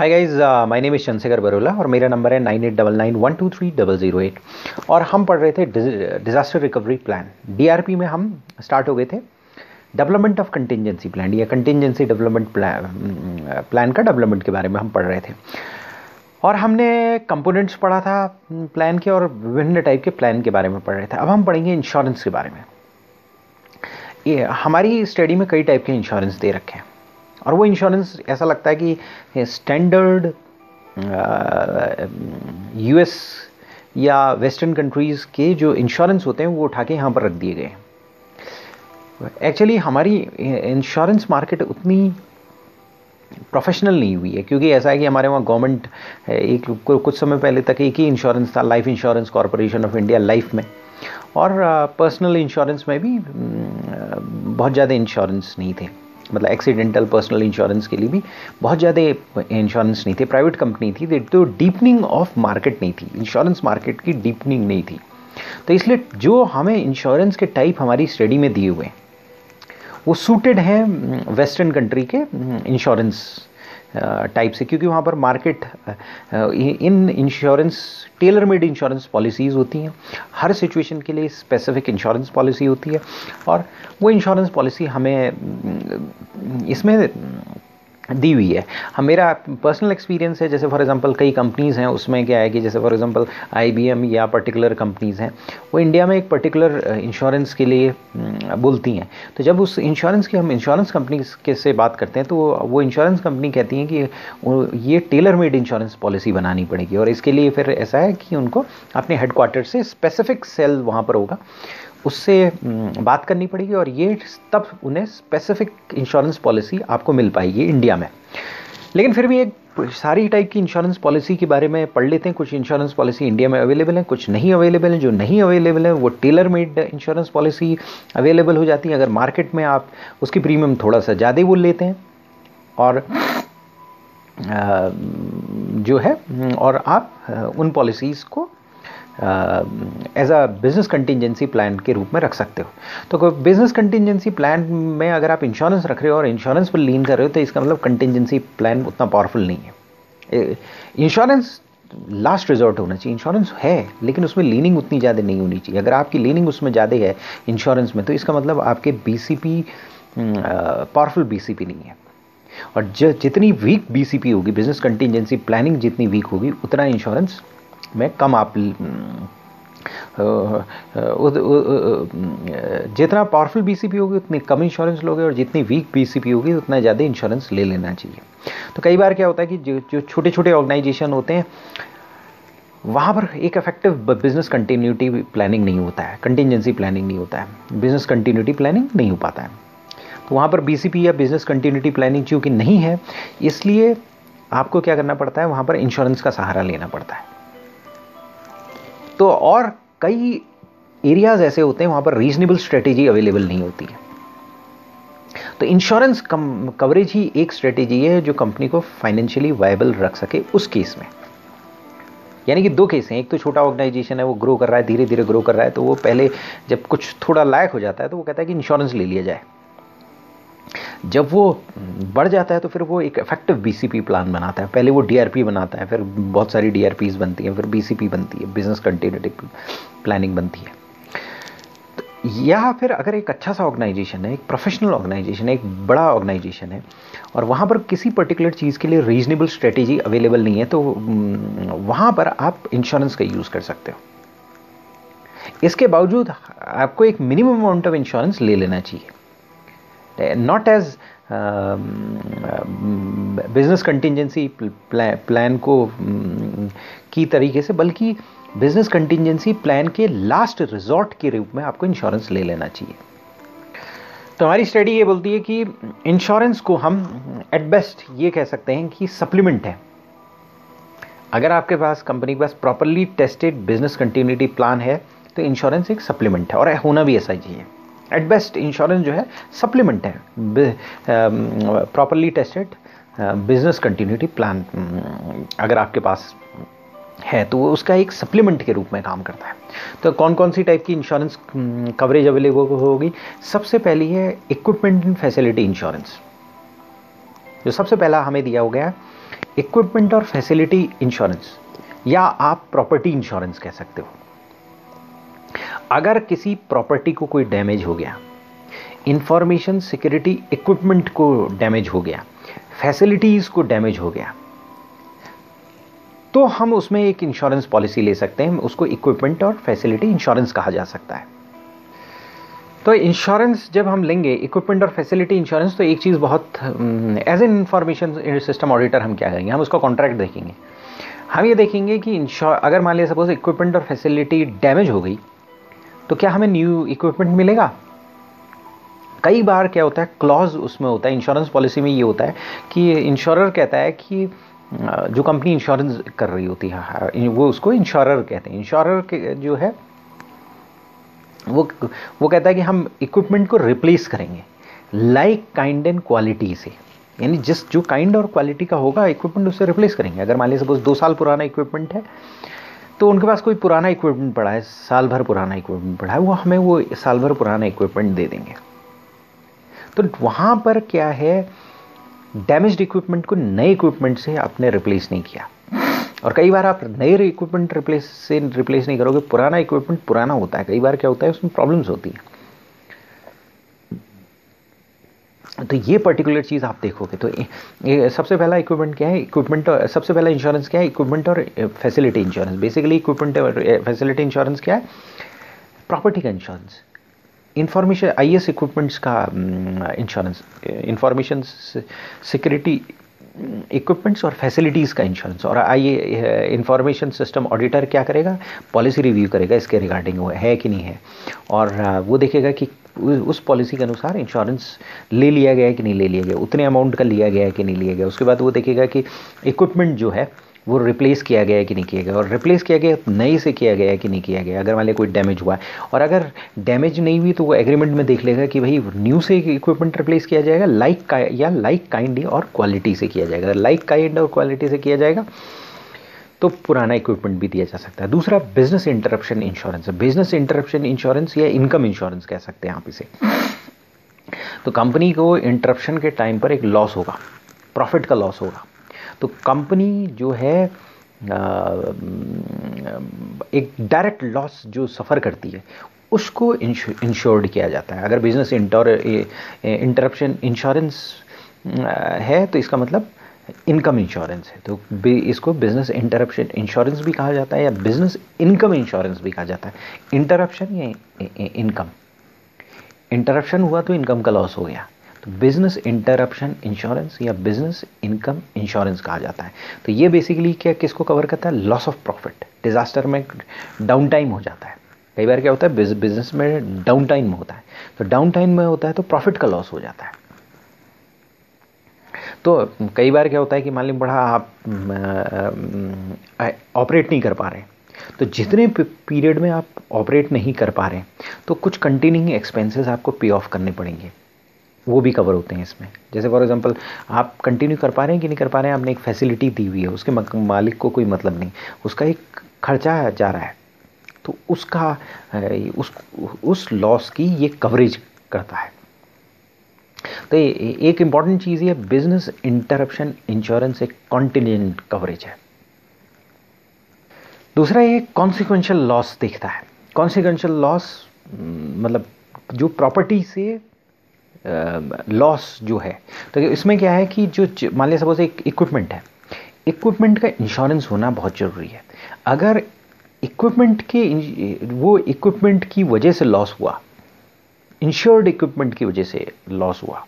Hi guys, my name is Chandrashekhar Barola और मेरा नंबर है 9899123008 और हम पढ़ रहे थे डिज़ास्टर रिकवरी प्लान डीआरपी में हम स्टार्ट हो गए थे डेवलपमेंट ऑफ कंटिंजेंसी प्लान या कंटिंजेंसी डेवलपमेंट प्लान का डेवलपमेंट के बारे में हम पढ़ रहे थे और हमने कंपोनेंट्स पढ़ा था प्लान के और विभिन्न टाइप के प्लान के बारे में पढ़ रहे थे। अब हम पढ़ेंगे इंश्योरेंस के बारे में। हमारी स्टडी में कई टाइप के इंश्योरेंस दे रखे हैं और वो इंश्योरेंस ऐसा लगता है कि स्टैंडर्ड यूएस या वेस्टर्न कंट्रीज़ के जो इंश्योरेंस होते हैं वो उठा के यहाँ पर रख दिए गए। एक्चुअली हमारी इंश्योरेंस मार्केट उतनी प्रोफेशनल नहीं हुई है क्योंकि ऐसा है कि हमारे वहाँ गवर्नमेंट एक कुछ समय पहले तक एक ही इंश्योरेंस था, life insurance corporation of India life में, और पर्सनल इंश्योरेंस में भी बहुत ज़्यादा इंश्योरेंस नहीं थे, मतलब एक्सीडेंटल पर्सनल इंश्योरेंस के लिए भी बहुत ज़्यादा इंश्योरेंस नहीं थे, प्राइवेट कंपनी थी तो डीपनिंग ऑफ मार्केट नहीं थी, इंश्योरेंस मार्केट की डीपनिंग नहीं थी। तो इसलिए जो हमें इंश्योरेंस के टाइप हमारी स्टडी में दिए हुए वो सूटेड हैं वेस्टर्न कंट्री के इंश्योरेंस टाइप से, क्योंकि वहाँ पर market in insurance tailor made insurance policies होती हैं, हर सिचुएशन के लिए स्पेसिफिक इंश्योरेंस पॉलिसी होती है और वो इंश्योरेंस पॉलिसी हमें इसमें दी हुई है। मेरा पर्सनल एक्सपीरियंस है, जैसे फॉर एग्जांपल कई कंपनीज़ हैं उसमें क्या है कि जैसे फॉर एग्जांपल IBM या पर्टिकुलर कंपनीज़ हैं वो इंडिया में एक पर्टिकुलर इंश्योरेंस के लिए बोलती हैं, तो जब उस इंश्योरेंस की हम इंश्योरेंस कंपनी के से बात करते हैं तो वो इंश्योरेंस कंपनी कहती हैं कि ये टेलर मेड इंश्योरेंस पॉलिसी बनानी पड़ेगी और इसके लिए फिर ऐसा है कि उनको अपने हेडक्वार्टर से स्पेसिफिक सेल वहाँ पर होगा उससे बात करनी पड़ेगी और ये तब उन्हें स्पेसिफिक इंश्योरेंस पॉलिसी आपको मिल पाएगी इंडिया में। लेकिन फिर भी एक सारी टाइप की इंश्योरेंस पॉलिसी के बारे में पढ़ लेते हैं। कुछ इंश्योरेंस पॉलिसी इंडिया में अवेलेबल हैं, कुछ नहीं अवेलेबल हैं, जो नहीं अवेलेबल हैं वो tailor made insurance policy available हो जाती है। अगर मार्केट में आप उसकी प्रीमियम थोड़ा सा ज़्यादा बोल लेते हैं और जो है और आप उन पॉलिसीज़ को as a business contingency plan के रूप में रख सकते हो। तो बिज़नेस कंटिंजेंसी प्लान में अगर आप इंश्योरेंस रख रहे हो और इंश्योरेंस पर लीन कर रहे हो तो इसका मतलब कंटिंजेंसी प्लान उतना पावरफुल नहीं है। इंश्योरेंस लास्ट रिजॉर्ट होना चाहिए, इंश्योरेंस है लेकिन उसमें लीनिंग उतनी ज़्यादा नहीं होनी चाहिए। अगर आपकी लीनिंग उसमें ज़्यादा है इंश्योरेंस में तो इसका मतलब आपके BCP पावरफुल BCP नहीं है और जितनी वीक BCP होगी, बिजनेस कंटिंजेंसी प्लानिंग जितनी वीक होगी उतना इंश्योरेंस में कम आप जितना पावरफुल BCP होगी उतनी कम इंश्योरेंस लोगे और जितनी वीक BCP होगी उतना ज़्यादा इंश्योरेंस ले लेना चाहिए। तो कई बार क्या होता है कि जो छोटे छोटे ऑर्गेनाइजेशन होते हैं वहाँ पर एक इफेक्टिव बिजनेस कंटिन्यूटी प्लानिंग नहीं होता है, कंटिंजेंसी प्लानिंग नहीं होता है, बिजनेस कंटिन्यूटी प्लानिंग नहीं हो पाता है। तो वहाँ पर BCP या बिजनेस कंटिन्यूटी प्लानिंग चूँकि नहीं है इसलिए आपको क्या करना पड़ता है, वहाँ पर इंश्योरेंस का सहारा लेना पड़ता है। तो और कई एरियाज़ ऐसे होते हैं वहाँ पर रीजनेबल स्ट्रेटेजी अवेलेबल नहीं होती है, तो इंश्योरेंस कवरेज ही एक स्ट्रेटेजी है जो कंपनी को फाइनेंशियली वायबल रख सके उस केस में। यानी कि दो केस हैं, एक तो छोटा ऑर्गेनाइजेशन है वो ग्रो कर रहा है, धीरे धीरे ग्रो कर रहा है, तो वो पहले जब कुछ थोड़ा लायक हो जाता है तो वो कहता है कि इंश्योरेंस ले लिया जाए। जब वो बढ़ जाता है तो फिर वो एक इफेक्टिव BCP प्लान बनाता है, पहले वो DRP बनाता है, फिर बहुत सारी DRPs बनती हैं, फिर BCP बनती है, बिजनेस कंटिन्यूटी प्लानिंग बनती है। तो या फिर अगर एक अच्छा सा ऑर्गेनाइजेशन है, एक प्रोफेशनल ऑर्गेनाइजेशन है, एक बड़ा ऑर्गेनाइजेशन है और वहाँ पर किसी पर्टिकुलर चीज़ के लिए रीजनेबल स्ट्रेटेजी अवेलेबल नहीं है तो वहाँ पर आप इंश्योरेंस का यूज़ कर सकते हो। इसके बावजूद आपको एक मिनिमम अमाउंट ऑफ इंश्योरेंस ले लेना चाहिए, not as business contingency plan को की तरीके से, बल्कि बिजनेस कंटिंजेंसी प्लान के लास्ट रिजॉर्ट के रूप में आपको इंश्योरेंस ले लेना चाहिए। तो हमारी स्टडी ये बोलती है कि इंश्योरेंस को हम एट बेस्ट ये कह सकते हैं कि सप्लीमेंट है। अगर आपके पास कंपनी के पास properly tested business continuity plan है तो इंश्योरेंस एक सप्लीमेंट है और होना भी ऐसा चाहिए। एट बेस्ट इंश्योरेंस जो है सप्लीमेंट है properly tested business continuity plan अगर आपके पास है तो वो उसका एक सप्लीमेंट के रूप में काम करता है। तो कौन कौन सी टाइप की इंश्योरेंस कवरेज अवेलेबल होगी? सबसे पहली है इक्विपमेंट एंड फैसिलिटी इंश्योरेंस, जो सबसे पहला हमें दिया हो गया है इक्विपमेंट और फैसिलिटी इंश्योरेंस या आप प्रॉपर्टी इंश्योरेंस कह सकते हो। अगर किसी प्रॉपर्टी को कोई डैमेज हो गया, इंफॉर्मेशन सिक्योरिटी इक्विपमेंट को डैमेज हो गया, फैसिलिटीज को डैमेज हो गया, तो हम उसमें एक इंश्योरेंस पॉलिसी ले सकते हैं। उसको इक्विपमेंट और फैसिलिटी इंश्योरेंस कहा जा सकता है। तो इंश्योरेंस जब हम लेंगे इक्विपमेंट और फैसिलिटी इंश्योरेंस, तो एक चीज़ बहुत as an information system auditor हम क्या करेंगे, हम उसका कॉन्ट्रैक्ट देखेंगे। हम ये देखेंगे कि अगर मान लिया सपोज इक्विपमेंट और फैसिलिटी डैमेज हो गई तो क्या हमें न्यू इक्विपमेंट मिलेगा। कई बार क्या होता है, क्लॉज उसमें होता है इंश्योरेंस पॉलिसी में, ये होता है कि इंश्योरर कहता है कि जो कंपनी इंश्योरेंस कर रही होती है वो उसको इंश्योरर कहते हैं। इंश्योरर जो है वो कहता है कि हम इक्विपमेंट को रिप्लेस करेंगे लाइक काइंड एंड क्वालिटी से, यानी जिस जो काइंड और क्वालिटी का होगा इक्विपमेंट उससे रिप्लेस करेंगे। अगर मान लीजिए सपोज 2 साल पुराना इक्विपमेंट है तो उनके पास कोई पुराना इक्विपमेंट पड़ा है, साल भर पुराना इक्विपमेंट पड़ा है, वो हमें वो साल भर पुराना इक्विपमेंट दे देंगे। तो वहाँ पर क्या है, डैमेज्ड इक्विपमेंट को नए इक्विपमेंट से आपने रिप्लेस नहीं किया। और कई बार आप नए इक्विपमेंट रिप्लेस नहीं करोगे, पुराना इक्विपमेंट पुराना होता है। कई बार क्या होता है उसमें प्रॉब्लम्स होती है। तो ये पर्टिकुलर चीज़ आप देखोगे। तो सबसे पहला इक्विपमेंट क्या है, इक्विपमेंट सबसे पहला इंश्योरेंस क्या है, इक्विपमेंट और फैसिलिटी इंश्योरेंस। बेसिकली इक्विपमेंट और फैसिलिटी इंश्योरेंस क्या है, प्रॉपर्टी का इंश्योरेंस, इंफॉर्मेशन आईएस इक्विपमेंट्स का इंश्योरेंस, इंफॉर्मेशन सिक्योरिटी इक्विपमेंट्स और फैसिलिटीज़ का इंश्योरेंस। और आइए इंफॉर्मेशन सिस्टम ऑडिटर क्या करेगा, पॉलिसी रिव्यू करेगा इसके रिगार्डिंग वो है कि नहीं है, और वो देखेगा कि उस पॉलिसी के अनुसार इंश्योरेंस ले लिया गया है कि नहीं ले लिया गया, उतने अमाउंट का लिया गया है कि नहीं लिया गया। उसके बाद वो देखेगा कि इक्विपमेंट जो है वो रिप्लेस किया गया है कि नहीं किया गया, और रिप्लेस किया गया नए से किया गया है कि नहीं किया गया, अगर मान लिया कोई डैमेज हुआ है। और अगर डैमेज नहीं हुई तो वो एग्रीमेंट में देख लेगा कि भाई न्यू से इक्विपमेंट रिप्लेस किया जाएगा लाइक काइंड और क्वालिटी से किया जाएगा। लाइक काइंड और क्वालिटी से किया जाएगा तो पुराना इक्विपमेंट भी दिया जा सकता है। दूसरा business interruption insurance, business interruption insurance या इनकम इंश्योरेंस कह सकते हैं आप इसे। तो कंपनी को इंटरप्शन के टाइम पर एक लॉस होगा, प्रॉफिट का लॉस होगा, तो कंपनी जो है एक डायरेक्ट लॉस जो सफ़र करती है उसको इंश्योर्ड किया जाता है। अगर बिजनेस इंटरप्शन इंश्योरेंस है तो इसका मतलब इनकम इंश्योरेंस है, तो इसको बिजनेस इंटरप्शन इंश्योरेंस भी कहा जाता है या बिजनेस इनकम इंश्योरेंस भी कहा जाता है। इंटरप्शन या इनकम, इंटरप्शन हुआ तो इनकम का लॉस हो गया, तो बिजनेस इंटरप्शन इंश्योरेंस या बिजनेस इनकम इंश्योरेंस कहा जाता है। तो ये बेसिकली क्या किसको कवर करता है, लॉस ऑफ प्रॉफिट, डिजास्टर में डाउन टाइम हो जाता है। कई बार क्या होता है बिजनेस में डाउन टाइम होता है, तो डाउन टाइम में होता है तो प्रॉफिट का लॉस हो जाता है। तो कई बार क्या होता है कि मान लीजिए बड़ा आप ऑपरेट नहीं कर पा रहे, तो जितने पीरियड में आप ऑपरेट नहीं कर पा रहे तो कुछ कंटिन्यूइंग एक्सपेंसेस आपको पे ऑफ करने पड़ेंगे, वो भी कवर होते हैं इसमें। जैसे फॉर एग्जांपल आप कंटिन्यू कर पा रहे हैं कि नहीं कर पा रहे हैं, आपने एक फैसिलिटी दी हुई है, उसके मालिक को कोई मतलब नहीं, उसका एक खर्चा जा रहा है, तो उसका उस लॉस की ये कवरेज करता है। तो एक इम्पॉर्टेंट चीज़ ये बिजनेस इंटरप्शन इंश्योरेंस एक कॉन्टिनेंट कवरेज है। दूसरा ये कॉन्सिक्वेंशियल लॉस देखता है। कॉन्सिक्वेंशियल लॉस मतलब जो प्रॉपर्टी से लॉस जो है, तो इसमें क्या है कि जो मान लिया सपोज एक इक्विपमेंट है, इक्विपमेंट का इंश्योरेंस होना बहुत ज़रूरी है। अगर इक्विपमेंट के वो इक्विपमेंट की वजह से लॉस हुआ, इंश्योर्ड इक्विपमेंट की वजह से लॉस हुआ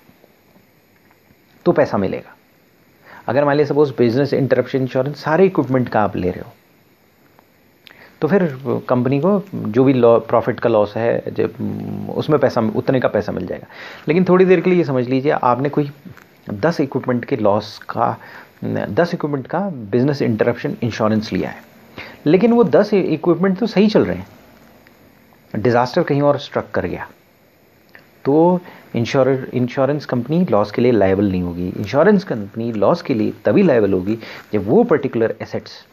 तो पैसा मिलेगा। अगर मान लिया सपोज बिजनेस इंटरप्शन इंश्योरेंस सारे इक्विपमेंट का आप ले रहे हो तो फिर कंपनी को जो भी प्रॉफिट का लॉस है जब उसमें पैसा उतने का पैसा मिल जाएगा। लेकिन थोड़ी देर के लिए ये समझ लीजिए आपने कोई 10 इक्विपमेंट के लॉस का 10 इक्विपमेंट का बिजनेस इंटरप्शन इंश्योरेंस लिया है, लेकिन वो 10 इक्विपमेंट तो सही चल रहे हैं, डिज़ास्टर कहीं और स्ट्रक कर गया तो इंश्योरेंस कंपनी लॉस के लिए लायबल नहीं होगी। इंश्योरेंस कंपनी लॉस के लिए तभी लायबल होगी जब वो पर्टिकुलर एसेट्स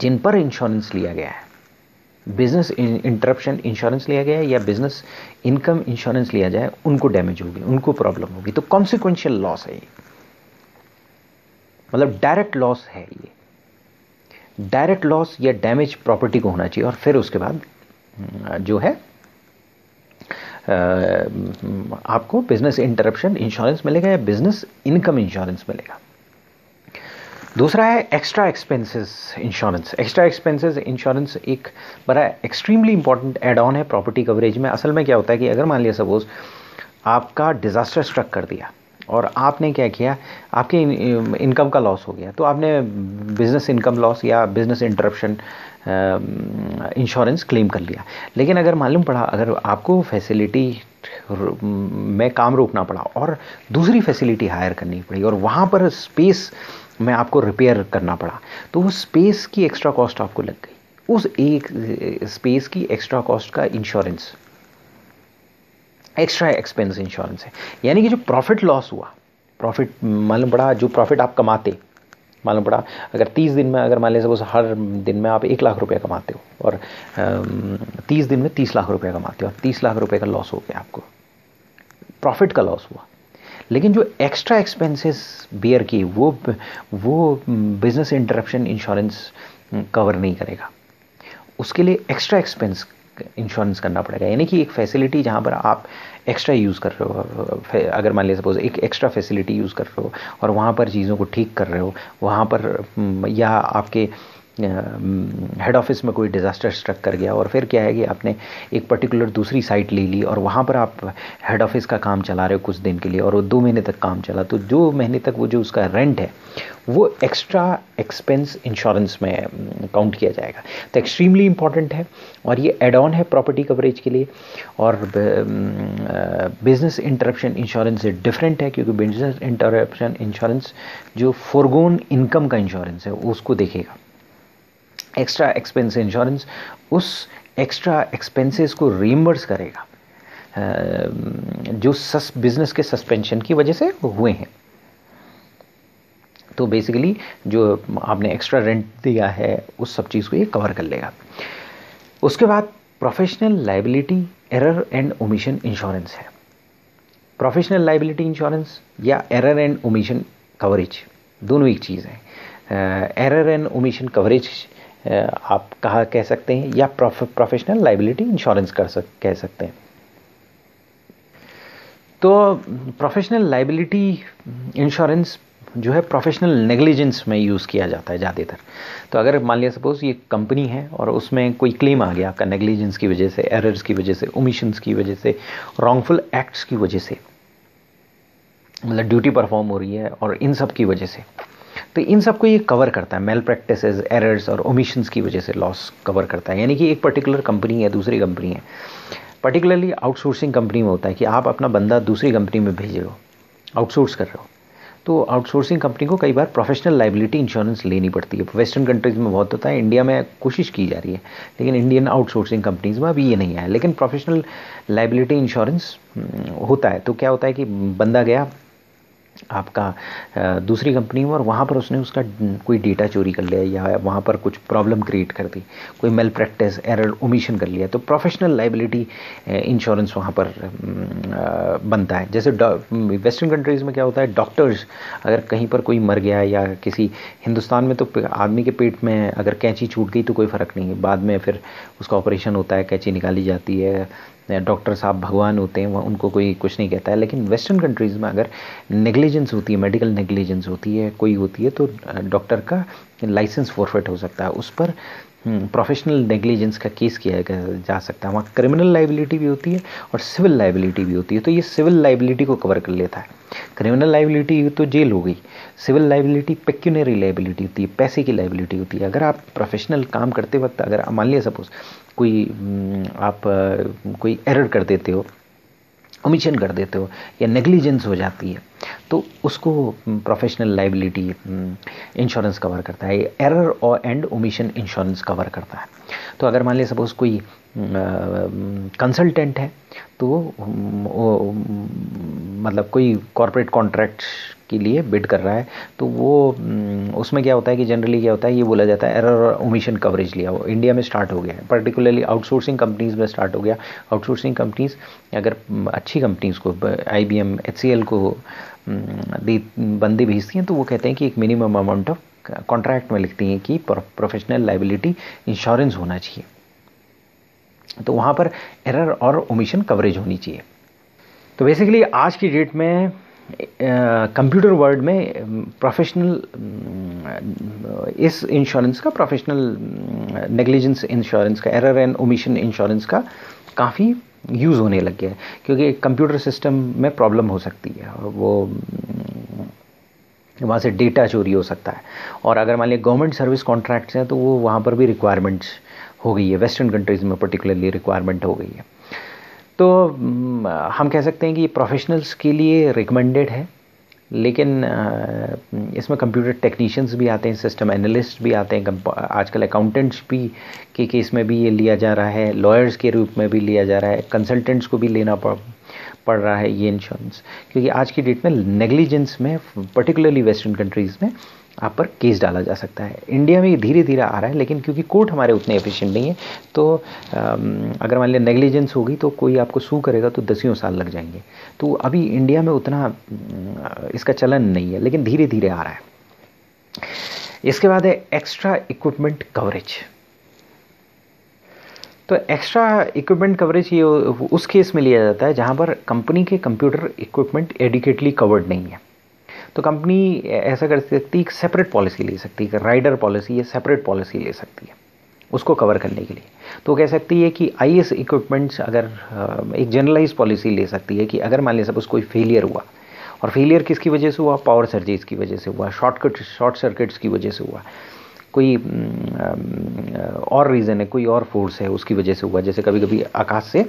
जिन पर इंश्योरेंस लिया गया है, बिजनेस इंटरप्शन इंश्योरेंस लिया गया है या बिजनेस इनकम इंश्योरेंस लिया जाए, उनको डैमेज होगी, उनको प्रॉब्लम होगी। तो कॉन्सिक्वेंशियल लॉस है ये। मतलब डायरेक्ट लॉस है, ये डायरेक्ट लॉस या डैमेज प्रॉपर्टी को होना चाहिए। और फिर उसके बाद जो है आपको बिजनेस इंटरप्शन इंश्योरेंस मिलेगा या बिजनेस इनकम इंश्योरेंस मिलेगा। दूसरा है extra expenses insurance. Extra expenses insurance एक बड़ा एक्सट्रीमली इंपॉर्टेंट एड ऑन है प्रॉपर्टी कवरेज में। असल में क्या होता है कि अगर मान लिया सपोज आपका डिजास्टर स्ट्रक कर दिया और आपने क्या किया, आपके इनकम का लॉस हो गया, तो आपने बिजनेस इनकम लॉस या बिजनेस इंटरप्शन इंश्योरेंस क्लेम कर लिया। लेकिन अगर मालूम पड़ा, अगर आपको फैसिलिटी में काम रोकना पड़ा और दूसरी फैसिलिटी हायर करनी पड़ी और वहाँ पर स्पेस में आपको रिपेयर करना पड़ा, तो वो स्पेस की एक्स्ट्रा कॉस्ट आपको लग गई। उस एक स्पेस की एक्स्ट्रा कॉस्ट का इंश्योरेंस एक्स्ट्रा एक्सपेंस इंश्योरेंस है। यानी कि जो प्रॉफिट लॉस हुआ, प्रॉफिट मालूम पड़ा, जो प्रॉफिट आप कमाते, मालूम पड़ा अगर 30 दिन में, अगर मान लीजिए सपोज हर दिन में आप 1 लाख रुपया कमाते हो और 30 दिन में 30 लाख रुपया कमाते हो और 30 लाख रुपये का लॉस हो गया, आपको प्रॉफिट का लॉस हुआ। लेकिन जो एक्स्ट्रा एक्सपेंसेस बेयर किए वो बिजनेस इंटरप्शन इंश्योरेंस कवर नहीं करेगा। उसके लिए एक्स्ट्रा एक्सपेंस इंश्योरेंस करना पड़ेगा। यानी कि एक फैसिलिटी जहाँ पर आप एक्स्ट्रा यूज़ कर रहे हो, अगर मान लीजिए सपोज एक एक्स्ट्रा फैसिलिटी यूज़ कर रहे हो और वहाँ पर चीज़ों को ठीक कर रहे हो, वहाँ पर या आपके हेड ऑफिस में कोई डिज़ास्टर स्ट्रक कर गया और फिर क्या है कि आपने एक पर्टिकुलर दूसरी साइट ले ली और वहाँ पर आप हेड ऑफिस का काम चला रहे हो कुछ दिन के लिए और वो 2 महीने तक काम चला, तो 2 महीने तक वो जो उसका रेंट है वो एक्स्ट्रा एक्सपेंस इंश्योरेंस में काउंट किया जाएगा। तो एक्सट्रीमली इम्पॉर्टेंट है और ये एड ऑन है प्रॉपर्टी कवरेज के लिए। और बिजनेस इंटरप्शन इंश्योरेंस से डिफरेंट है क्योंकि बिजनेस इंटरप्शन इंश्योरेंस जो फोरगोन इनकम का इंश्योरेंस है उसको देखेगा। एक्स्ट्रा एक्सपेंस इंश्योरेंस उस एक्स्ट्रा एक्सपेंसेस को रीइंबर्स करेगा जो बिजनेस के सस्पेंशन की वजह से हुए हैं। तो बेसिकली जो आपने एक्स्ट्रा रेंट दिया है उस सब चीज़ को ये कवर कर लेगा। उसके बाद professional liability error and omission insurance है। प्रोफेशनल लायबिलिटी इंश्योरेंस या एरर एंड ओमिशन कवरेज दोनों एक चीज़ है। एरर एंड ओमिशन कवरेज आप कह सकते हैं या प्रोफेशनल लायबिलिटी इंश्योरेंस कह सकते हैं। तो प्रोफेशनल लायबिलिटी इंश्योरेंस जो है प्रोफेशनल नेग्लिजेंस में यूज़ किया जाता है ज़्यादातर। तो अगर मान लिया सपोज ये कंपनी है और उसमें कोई क्लेम आ गया आपका नेग्लिजेंस की वजह से, एरर्स की वजह से, ओमिशंस की वजह से, रॉन्गफुल एक्ट्स की वजह से, मतलब ड्यूटी परफॉर्म हो रही है और इन सब की वजह से, तो इन सबको ये कवर करता है। मेल प्रैक्टिसेस, एरर्स और ओमिशंस की वजह से लॉस कवर करता है। यानी कि एक पर्टिकुलर कंपनी है, दूसरी कंपनी है, पर्टिकुलरली आउटसोर्सिंग कंपनी में होता है कि आप अपना बंदा दूसरी कंपनी में भेज रहे हो, आउटसोर्स कर रहे हो, तो आउटसोर्सिंग कंपनी को कई बार प्रोफेशनल लायबिलिटी इंश्योरेंस लेनी पड़ती है। वेस्टर्न कंट्रीज़ में बहुत होता है, इंडिया में कोशिश की जा रही है लेकिन इंडियन आउटसोर्सिंग कंपनीज़ में अभी ये नहीं आया। लेकिन प्रोफेशनल लायबिलिटी इंश्योरेंस होता है। तो क्या होता है कि बंदा गया आपका दूसरी कंपनी में और वहाँ पर उसने उसका कोई डेटा चोरी कर लिया या वहाँ पर कुछ प्रॉब्लम क्रिएट कर दी, कोई मेल प्रैक्टिस, एरर, ओमिशन कर लिया, तो प्रोफेशनल लायबिलिटी इंश्योरेंस वहाँ पर बनता है। जैसे वेस्टर्न कंट्रीज़ में क्या होता है, डॉक्टर्स अगर कहीं पर कोई मर गया या किसी, हिंदुस्तान में तो आदमी के पेट में अगर कैंची छूट गई तो कोई फ़र्क नहीं है, बाद में फिर उसका ऑपरेशन होता है, कैंची निकाली जाती है, डॉक्टर साहब भगवान होते हैं, वह उनको कोई कुछ नहीं कहता है। लेकिन वेस्टर्न कंट्रीज़ में अगर नेग्लिजेंस होती है, मेडिकल नेग्लिजेंस होती है, कोई होती है, तो डॉक्टर का लाइसेंस फॉरफिट हो सकता है, उस पर प्रोफेशनल नेग्लिजेंस का केस किया जा सकता है। वहाँ क्रिमिनल लायबिलिटी भी होती है और सिविल लायबिलिटी भी होती है। तो ये सिविल लायबिलिटी को कवर कर लेता है। क्रिमिनल लायबिलिटी तो जेल हो गई, सिविल लायबिलिटी पेक्यूनरी लायबिलिटी होती है, पैसे की लायबिलिटी होती है। अगर आप प्रोफेशनल काम करते वक्त अगर मान लिया सपोज कोई आप कोई एरर कर देते हो, ओमिशन कर देते हो या नेग्लिजेंस हो जाती है, तो उसको प्रोफेशनल लायबिलिटी इंश्योरेंस कवर करता है। एरर और एंड ओमिशन इंश्योरेंस कवर करता है। तो अगर मान लिया सपोज कोई कंसल्टेंट है, तो मतलब कोई कॉर्पोरेट कॉन्ट्रैक्ट के लिए बिड कर रहा है, तो वो उसमें क्या होता है कि जनरली क्या होता है, ये बोला जाता है एरर और ओमिशन कवरेज लिया। वो इंडिया में स्टार्ट हो गया है, पर्टिकुलरली आउटसोर्सिंग कंपनीज़ में स्टार्ट हो गया। आउटसोर्सिंग कंपनीज़ अगर अच्छी कंपनीज़ को IBM HCL को बंदे भेजती हैं तो वो कहते हैं कि एक मिनिमम अमाउंट ऑफ कॉन्ट्रैक्ट में लिखती हैं कि प्रोफेशनल लाइबिलिटी इंश्योरेंस होना चाहिए, तो वहाँ पर एरर और ओमिशन कवरेज होनी चाहिए। तो बेसिकली आज की डेट में कंप्यूटर वर्ल्ड में प्रोफेशनल इस इंश्योरेंस का, प्रोफेशनल नेग्लिजेंस इंश्योरेंस का, एरर एंड ओमिशन इंश्योरेंस का काफ़ी यूज़ होने लग गया है, क्योंकि कंप्यूटर सिस्टम में प्रॉब्लम हो सकती है और वो वहाँ से डेटा चोरी हो सकता है। और अगर मान लीजिए गवर्नमेंट सर्विस कॉन्ट्रैक्ट्स हैं तो वो वहाँ पर भी रिक्वायरमेंट्स हो गई है, वेस्टर्न कंट्रीज़ में पर्टिकुलरली रिक्वायरमेंट हो गई है। तो हम कह सकते हैं कि प्रोफेशनल्स के लिए रिकमेंडेड है, लेकिन इसमें कंप्यूटर टेक्नीशियंस भी आते हैं, सिस्टम एनालिस्ट भी आते हैं, आजकल अकाउंटेंट्स भी के केस में भी ये लिया जा रहा है, लॉयर्स के रूप में भी लिया जा रहा है, कंसल्टेंट्स को भी लेना पड़ रहा है ये इंश्योरेंस, क्योंकि आज की डेट में नेग्लिजेंस में पर्टिकुलरली वेस्टर्न कंट्रीज़ में आप पर केस डाला जा सकता है। इंडिया में धीरे धीरे आ रहा है, लेकिन क्योंकि कोर्ट हमारे उतने एफिशिएंट नहीं है, तो अगर मान लिया नेग्लिजेंस होगी तो कोई आपको सू करेगा तो दसियों साल लग जाएंगे। तो अभी इंडिया में उतना इसका चलन नहीं है, लेकिन धीरे धीरे आ रहा है। इसके बाद है एक्स्ट्रा इक्विपमेंट कवरेज। तो एक्स्ट्रा इक्विपमेंट कवरेज ये उस केस में लिया जाता है जहाँ पर कंपनी के कंप्यूटर इक्विपमेंट एडिक्वेटली कवर्ड नहीं है, तो कंपनी ऐसा कर सकती है, एक सेपरेट पॉलिसी ले सकती है, राइडर पॉलिसी या सेपरेट पॉलिसी ले सकती है उसको कवर करने के लिए। तो कह सकती है कि IS इक्विपमेंट्स, अगर एक जनरलाइज पॉलिसी ले सकती है कि अगर मान लीजिए सपोज कोई फेलियर हुआ, और फेलियर किसकी वजह से हुआ, पावर सर्जेस की वजह से हुआ, शॉर्ट सर्किट्स की वजह से हुआ, कोई और रीज़न है, कोई और फोर्स है उसकी वजह से हुआ, जैसे कभी कभी आकाश से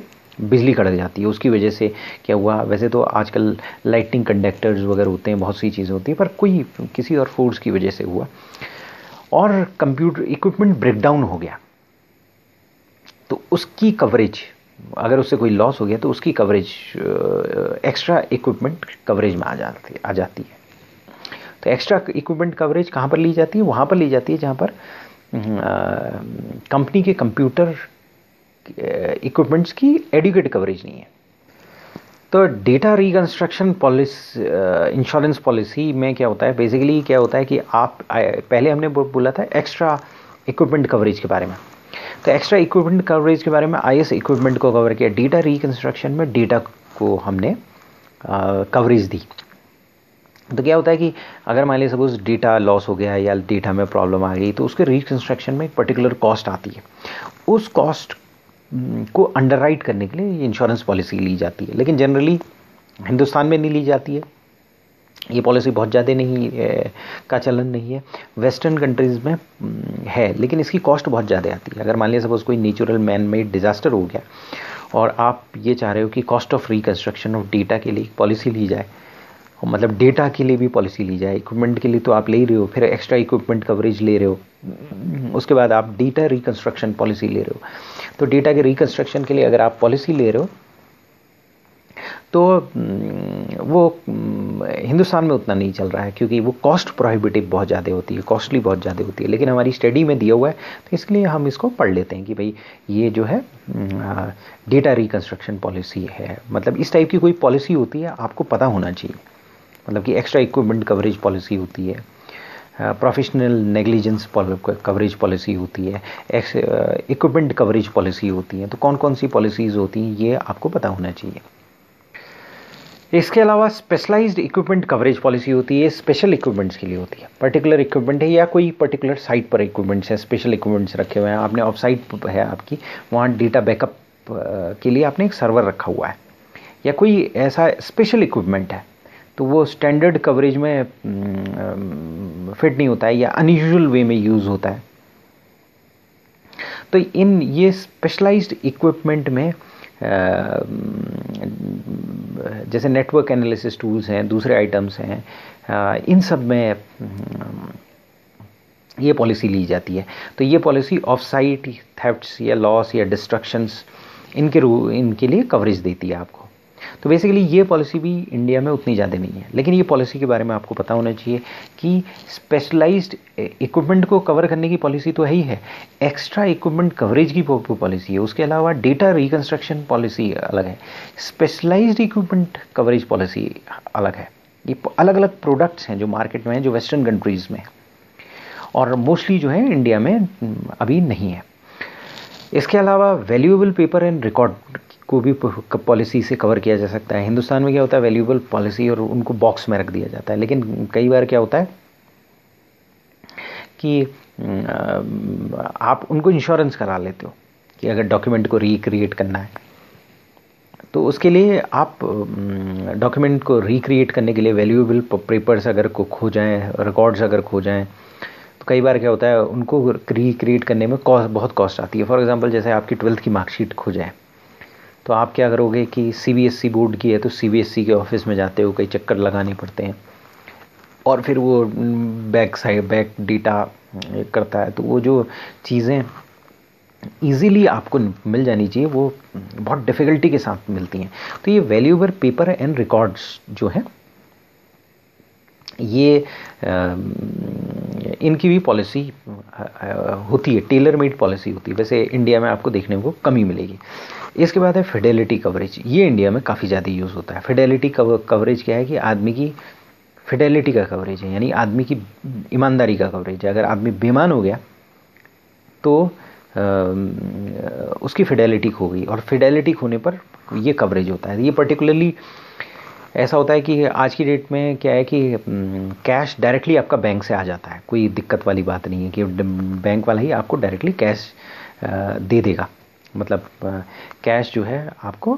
बिजली कड़क जाती है उसकी वजह से क्या हुआ। वैसे तो आजकल लाइटिंग कंडक्टर्स वगैरह होते हैं, बहुत सी चीज़ें होती हैं, पर कोई किसी और फोर्स की वजह से हुआ। और कंप्यूटर इक्विपमेंट ब्रेकडाउन हो गया तो उसकी कवरेज, अगर उससे कोई लॉस हो गया तो उसकी कवरेज एक्स्ट्रा इक्विपमेंट कवरेज में आ जाती है। तो एक्स्ट्रा इक्विपमेंट कवरेज कहाँ पर ली जाती है, वहाँ पर ली जाती है जहाँ पर कंपनी के कंप्यूटर इक्विपमेंट्स की एडिक्वेट कवरेज नहीं है। तो data reconstruction policy, insurance policy में क्या होता है, बेसिकली क्या होता है कि आप पहले हमने बोला था एक्स्ट्रा इक्विपमेंट कवरेज के बारे में, तो एक्स्ट्रा इक्विपमेंट कवरेज के बारे में IS इक्विपमेंट को कवर किया, डेटा रिकंस्ट्रक्शन में डेटा को हमने कवरेज दी। तो क्या होता है कि अगर मान लीजिए सपोज डेटा लॉस हो गया या डेटा में प्रॉब्लम आ गई तो उसके रिकंस्ट्रक्शन में एक पर्टिकुलर कॉस्ट आती है, उस कॉस्ट को अंडरराइट करने के लिए ये इंश्योरेंस पॉलिसी ली जाती है। लेकिन जनरली हिंदुस्तान में नहीं ली जाती है ये पॉलिसी, बहुत ज़्यादा नहीं का चलन नहीं है, वेस्टर्न कंट्रीज़ में है, लेकिन इसकी कॉस्ट बहुत ज़्यादा आती है। अगर मान लिया सपोज कोई नेचुरल मैन मेड डिज़ास्टर हो गया और आप ये चाह रहे हो कि cost of reconstruction of data के लिए पॉलिसी ली जाए, मतलब डेटा के लिए भी पॉलिसी ली जाए, इक्विपमेंट के लिए तो आप ले रहे हो, फिर एक्स्ट्रा इक्विपमेंट कवरेज ले रहे हो, उसके बाद आप डेटा रिकंस्ट्रक्शन पॉलिसी ले रहे हो। तो डेटा के रिकंस्ट्रक्शन के लिए अगर आप पॉलिसी ले रहे हो तो वो हिंदुस्तान में उतना नहीं चल रहा है, क्योंकि वो कॉस्ट प्रोहिबिटिव बहुत ज़्यादा होती है, कॉस्टली बहुत ज़्यादा होती है। लेकिन हमारी स्टडी में दिया हुआ है तो इसलिए हम इसको पढ़ लेते हैं कि भाई ये जो है डेटा रिकंस्ट्रक्शन पॉलिसी है, मतलब इस टाइप की कोई पॉलिसी होती है आपको पता होना चाहिए, मतलब कि एक्स्ट्रा इक्विपमेंट कवरेज पॉलिसी होती है, प्रोफेशनल नेग्लिजेंस कवरेज पॉलिसी होती है, इक्विपमेंट कवरेज पॉलिसी होती है, तो कौन कौन सी पॉलिसीज़ होती हैं ये आपको पता होना चाहिए। इसके अलावा स्पेशलाइज्ड इक्विपमेंट कवरेज पॉलिसी होती है, स्पेशल इक्विपमेंट्स के लिए होती है, पर्टिकुलर इक्विपमेंट है या कोई पर्टिकुलर साइट पर इक्विपमेंट्स है, स्पेशल इक्विपमेंट्स रखे हुए हैं आपने, ऑफ साइट है आपकी, वहाँ डेटा बैकअप के लिए आपने एक सर्वर रखा हुआ है, या कोई ऐसा स्पेशल इक्विपमेंट है तो वो स्टैंडर्ड कवरेज में फिट नहीं होता है या अनयूजुअल वे में यूज़ होता है। तो इन ये स्पेशलाइज्ड इक्विपमेंट में जैसे नेटवर्क एनालिसिस टूल्स हैं, दूसरे आइटम्स हैं, इन सब में ये पॉलिसी ली जाती है। तो ये पॉलिसी ऑफ साइट थेफ्ट्स या लॉस या डिस्ट्रक्शंस इनके लिए कवरेज देती है आपको। तो बेसिकली ये पॉलिसी भी इंडिया में उतनी ज़्यादा नहीं है, लेकिन ये पॉलिसी के बारे में आपको पता होना चाहिए कि स्पेशलाइज्ड इक्विपमेंट को कवर करने की पॉलिसी तो है ही है, एक्स्ट्रा इक्विपमेंट कवरेज की पॉलिसी है, उसके अलावा डेटा रिकन्स्ट्रक्शन पॉलिसी अलग है, स्पेशलाइज्ड इक्विपमेंट कवरेज पॉलिसी अलग है। ये अलग अलग प्रोडक्ट्स हैं जो मार्केट में हैं, जो वेस्टर्न कंट्रीज़ में, और मोस्टली जो है इंडिया में अभी नहीं है। इसके अलावा वैल्यूएबल पेपर एंड रिकॉर्ड को भी पॉलिसी से कवर किया जा सकता है। हिंदुस्तान में क्या होता है, वैल्यूएबल पॉलिसी और उनको बॉक्स में रख दिया जाता है, लेकिन कई बार क्या होता है कि आप उनको इंश्योरेंस करा लेते हो कि अगर डॉक्यूमेंट को रिक्रिएट करना है तो उसके लिए आप डॉक्यूमेंट को रिक्रिएट करने के लिए वैल्यूएबल पेपर्स अगर को खो जाएँ, रिकॉर्ड्स अगर खो जाएँ, तो कई बार क्या होता है उनको रिक्रिएट करने में बहुत कॉस्ट आती है। फॉर एग्जांपल जैसे आपकी 12th की मार्कशीट खो जाए तो आप क्या करोगे कि सीबीएसई बोर्ड की है तो सीबीएसई के ऑफिस में जाते हो, कई चक्कर लगाने पड़ते हैं, और फिर वो बैक डेटा करता है। तो वो जो चीज़ें ईज़िली आपको मिल जानी चाहिए वो बहुत डिफ़िकल्टी के साथ मिलती हैं। तो ये वैल्यूएबल पेपर एंड रिकॉर्ड्स जो है ये इनकी भी पॉलिसी होती है, टेलर मेड पॉलिसी होती है, वैसे इंडिया में आपको देखने को कमी मिलेगी। इसके बाद है फिडेलिटी कवरेज, ये इंडिया में काफ़ी ज़्यादा यूज़ होता है। फिडेलिटी कवरेज क्या है कि आदमी की फिडेलिटी का कवरेज है, यानी आदमी की ईमानदारी का कवरेज है। अगर आदमी बेईमान हो गया तो उसकी फिडेलिटी खो गई, और फिडेलिटी खोने पर ये कवरेज होता है। ये पर्टिकुलरली ऐसा होता है कि आज की डेट में क्या है कि कैश डायरेक्टली आपका बैंक से आ जाता है, कोई दिक्कत वाली बात नहीं है कि बैंक वाला ही आपको डायरेक्टली कैश दे देगा, मतलब कैश जो है आपको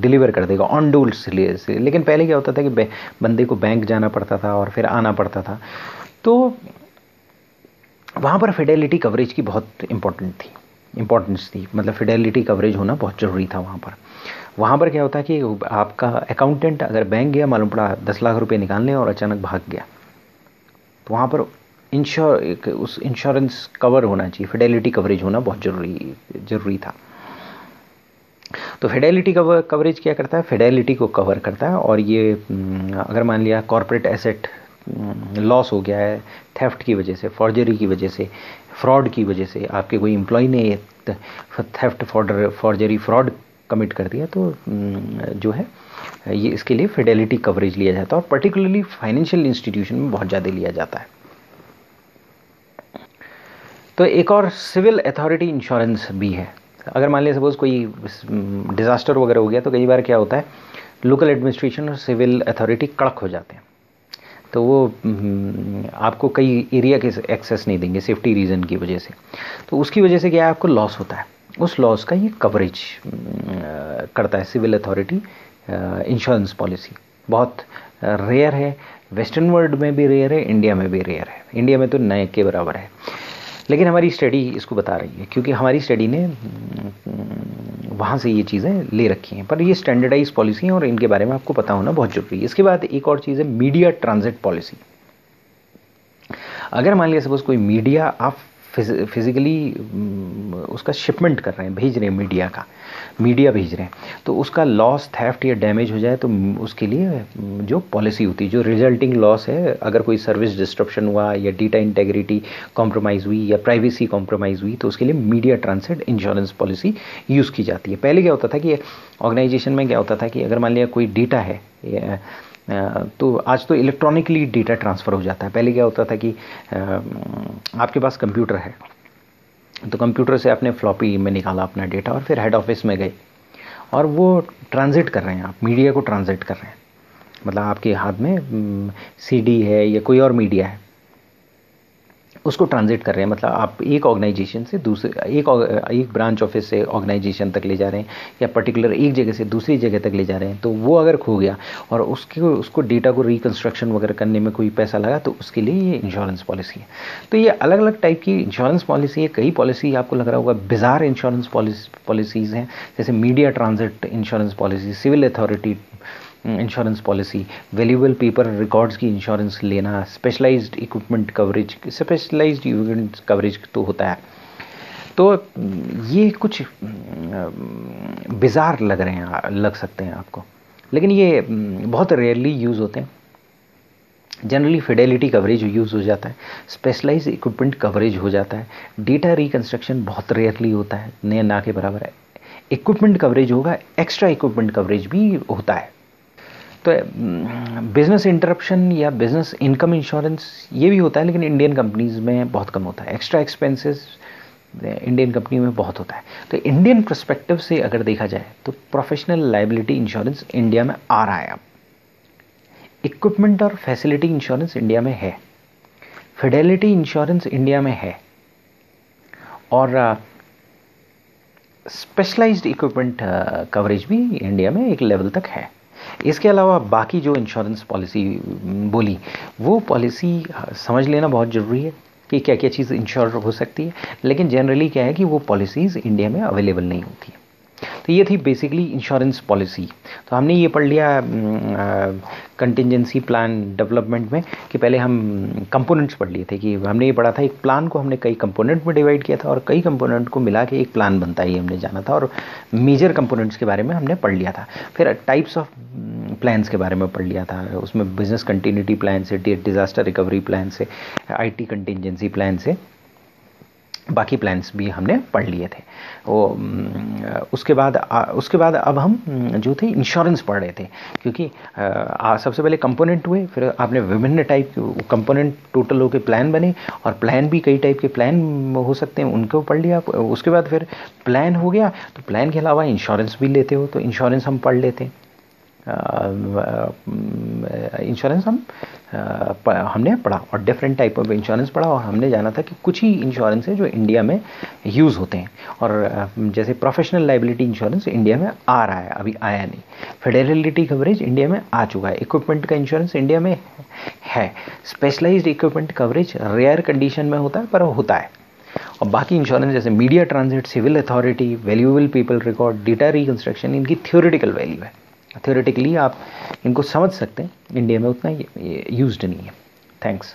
डिलीवर कर देगा ऑन डोर से। लेकिन पहले क्या होता था कि बंदे को बैंक जाना पड़ता था और फिर आना पड़ता था, तो वहाँ पर फिडेलिटी कवरेज की बहुत इम्पोर्टेंस थी, मतलब फिडेलिटी कवरेज होना बहुत ज़रूरी था वहाँ पर। क्या होता है कि आपका अकाउंटेंट अगर बैंक गया, मालूम पड़ा 10 लाख रुपये निकालने और अचानक भाग गया, तो वहाँ पर इंश्योरेंस कवर होना चाहिए, फिडेलिटी कवरेज होना बहुत ज़रूरी था। तो फिडेलिटी कवरेज क्या करता है, फिडेलिटी को कवर करता है। और ये अगर मान लिया कॉर्पोरेट एसेट लॉस हो गया है थेफ्ट की वजह से, फॉर्जरी की वजह से, फ्रॉड की वजह से, आपके कोई एम्प्लॉय ने थेफ्ट फॉर्जरी फ्रॉड कमिट कर दिया, तो जो है ये इसके लिए फिडेलिटी कवरेज लिया जाता है, और पर्टिकुलरली फाइनेंशियल इंस्टीट्यूशन में बहुत ज़्यादा लिया जाता है। तो एक और सिविल अथॉरिटी इंश्योरेंस भी है। अगर मान लिया सपोज कोई डिज़ास्टर वगैरह हो गया तो कई बार क्या होता है लोकल एडमिनिस्ट्रेशन और सिविल अथॉरिटी कड़क हो जाते हैं, तो वो आपको कई एरिया के एक्सेस नहीं देंगे सेफ्टी रीज़न की वजह से, तो उसकी वजह से क्या है आपको लॉस होता है, उस लॉस का ये कवरेज करता है सिविल अथॉरिटी इंश्योरेंस पॉलिसी। बहुत रेयर है, वेस्टर्न वर्ल्ड में भी रेयर है, इंडिया में भी रेयर है, इंडिया में तो नए के बराबर है, लेकिन हमारी स्टडी इसको बता रही है क्योंकि हमारी स्टडी ने वहाँ से ये चीज़ें ले रखी हैं, पर ये स्टैंडर्डाइज पॉलिसी हैं और इनके बारे में आपको पता होना बहुत ज़रूरी है। इसके बाद एक और चीज़ है मीडिया ट्रांजिट पॉलिसी। अगर मान लिया सपोज कोई मीडिया आप फिजिकली उसका शिपमेंट कर रहे हैं, भेज रहे हैं, मीडिया भेज रहे हैं, तो उसका लॉस थेफ्ट या डैमेज हो जाए तो उसके लिए जो पॉलिसी होती है, जो रिजल्टिंग लॉस है, अगर कोई सर्विस डिस्ट्रप्शन हुआ या डेटा इंटेग्रिटी कॉम्प्रोमाइज़ हुई या प्राइवेसी कॉम्प्रोमाइज़ हुई, तो उसके लिए media transit insurance policy use की जाती है। पहले क्या होता था कि ऑर्गेनाइजेशन में क्या होता था कि अगर मान लिया कोई डेटा है, तो आज तो इलेक्ट्रॉनिकली डेटा ट्रांसफ़र हो जाता है, पहले क्या होता था कि आपके पास कंप्यूटर है तो कंप्यूटर से आपने फ्लॉपी में निकाला अपना डेटा और फिर हेड ऑफिस में गए और वो ट्रांजिट कर रहे हैं, आप मीडिया को ट्रांजिट कर रहे हैं, मतलब आपके हाथ में सीडी है या कोई और मीडिया है उसको ट्रांजिट कर रहे हैं, मतलब आप एक ऑर्गेनाइजेशन से दूसरे एक ब्रांच ऑफिस से ऑर्गेनाइजेशन तक ले जा रहे हैं या पर्टिकुलर एक जगह से दूसरी जगह तक ले जा रहे हैं। तो वो अगर खो गया और उसको डेटा को रिकन्स्ट्रक्शन वगैरह करने में कोई पैसा लगा तो उसके लिए ये इंश्योरेंस पॉलिसी है। तो ये अलग अलग टाइप की इंश्योरेंस पॉलिसी है, कई पॉलिसी आपको लग रहा होगा बिजार इंश्योरेंस पॉलिसीज़ हैं, जैसे media transit insurance policy, civil authority insurance policy, valuable paper records की इंश्योरेंस लेना, स्पेशलाइज्ड इक्विपमेंट कवरेज तो होता है। तो ये कुछ बिजार लग सकते हैं आपको, लेकिन ये बहुत रेयरली यूज़ होते हैं। जनरली फिडेलिटी कवरेज यूज़ हो जाता है, स्पेशलाइज इक्विपमेंट कवरेज हो जाता है, डेटा रिकन्स्ट्रक्शन बहुत रेयरली होता है, नए ना के बराबर है। इक्विपमेंट कवरेज होगा, एक्स्ट्रा इक्विपमेंट कवरेज भी होता है। तो बिज़नेस इंटरप्शन या बिज़नेस इनकम इंश्योरेंस ये भी होता है, लेकिन इंडियन कंपनीज़ में बहुत कम होता है। एक्स्ट्रा एक्सपेंसेस इंडियन कंपनी में बहुत होता है। तो इंडियन पर्सपेक्टिव से अगर देखा जाए तो प्रोफेशनल लायबिलिटी इंश्योरेंस इंडिया में आ रहा है। अब इक्विपमेंट और फैसिलिटी इंश्योरेंस इंडिया में है, फिडेलिटी इंश्योरेंस इंडिया में है, और स्पेशलाइज्ड इक्विपमेंट कवरेज भी इंडिया में एक लेवल तक है। इसके अलावा बाकी जो इंश्योरेंस पॉलिसी बोली, वो पॉलिसी समझ लेना बहुत ज़रूरी है कि क्या क्या चीज़ इंश्योर हो सकती है, लेकिन जनरली क्या है कि वो पॉलिसीज़ इंडिया में अवेलेबल नहीं होती है। तो ये थी बेसिकली इंश्योरेंस पॉलिसी। तो हमने ये पढ़ लिया कंटिजेंसी प्लान डेवलपमेंट में, कि पहले हम कंपोनेंट्स पढ़ लिए थे, कि हमने ये पढ़ा था एक प्लान को हमने कई कंपोनेंट में डिवाइड किया था और कई कंपोनेंट को मिला के एक प्लान बनता है, ये हमने जाना था। और मेजर कंपोनेंट्स के बारे में हमने पढ़ लिया था। फिर टाइप्स ऑफ प्लान्स के बारे में पढ़ लिया था, उसमें बिजनेस कंटिन्यूटी प्लान से, डिज़ास्टर रिकवरी प्लान से, IT कंटिजेंसी प्लान से, बाकी प्लान्स भी हमने पढ़ लिए थे। उसके बाद अब हम जो थे इंश्योरेंस पढ़ रहे थे, क्योंकि सबसे पहले कंपोनेंट हुए, फिर आपने विभिन्न टाइप के कंपोनेंट टोटल होकर प्लान बने, और प्लान भी कई टाइप के प्लान हो सकते हैं, उनको पढ़ लिया। उसके बाद फिर प्लान हो गया, तो प्लान के अलावा इंश्योरेंस भी लेते हो, तो इंश्योरेंस हम पढ़ लेते हैं। इंश्योरेंस हमने पढ़ा, और डिफरेंट टाइप ऑफ इंश्योरेंस पढ़ा, और हमने जाना था कि कुछ ही इंश्योरेंस है जो इंडिया में यूज़ होते हैं। और जैसे प्रोफेशनल लायबिलिटी इंश्योरेंस इंडिया में आ रहा है, अभी आया नहीं। फिडेलिटी कवरेज इंडिया में आ चुका है, इक्विपमेंट का इंश्योरेंस इंडिया में है, specialized equipment coverage rare condition में होता है पर होता है। और बाकी इंश्योरेंस जैसे media transit, civil authority, valuable people record, data reconstruction, इनकी थियोरेटिकल वैल्यू है, थियोरेटिकली आप इनको समझ सकते हैं, इंडिया में उतना यूज्ड नहीं है। थैंक्स।